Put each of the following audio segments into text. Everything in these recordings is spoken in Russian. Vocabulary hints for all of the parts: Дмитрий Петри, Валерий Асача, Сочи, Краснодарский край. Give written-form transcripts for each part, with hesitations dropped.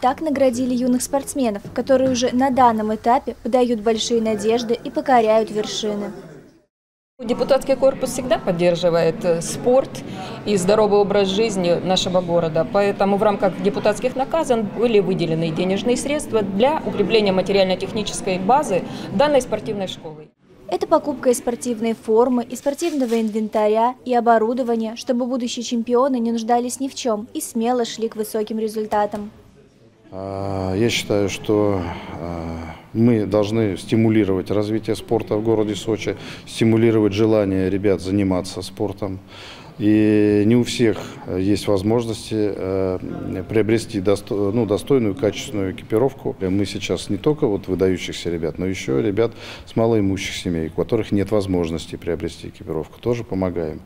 Так наградили юных спортсменов, которые уже на данном этапе подают большие надежды и покоряют вершины. Депутатский корпус всегда поддерживает спорт и здоровый образ жизни нашего города. Поэтому в рамках депутатских наказов были выделены денежные средства для укрепления материально-технической базы данной спортивной школы. Это покупка и спортивной формы, и спортивного инвентаря, и оборудования, чтобы будущие чемпионы не нуждались ни в чем и смело шли к высоким результатам. Я считаю, что мы должны стимулировать развитие спорта в городе Сочи, стимулировать желание ребят заниматься спортом. И не у всех есть возможности приобрести достойную, качественную экипировку. Мы сейчас не только выдающихся ребят, но еще ребят с малоимущих семей, у которых нет возможности приобрести экипировку. Тоже помогаем.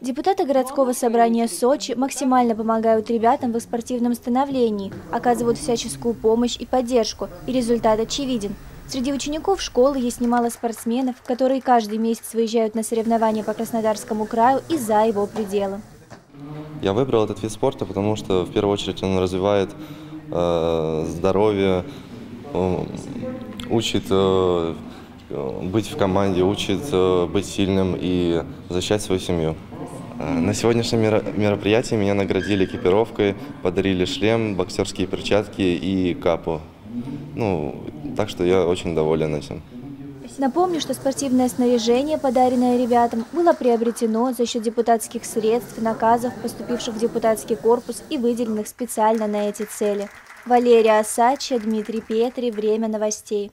Депутаты городского собрания Сочи максимально помогают ребятам в их спортивном становлении, оказывают всяческую помощь и поддержку, и результат очевиден. Среди учеников школы есть немало спортсменов, которые каждый месяц выезжают на соревнования по Краснодарскому краю и за его пределы. Я выбрал этот вид спорта, потому что в первую очередь он развивает здоровье, учит быть в команде, учит быть сильным и защищать свою семью. На сегодняшнем мероприятии меня наградили экипировкой, подарили шлем, боксерские перчатки и капу. Так что я очень доволен этим. Напомню, что спортивное снаряжение, подаренное ребятам, было приобретено за счет депутатских средств, наказов, поступивших в депутатский корпус и выделенных специально на эти цели. Валерий Асача, Дмитрий Петри, «Время новостей».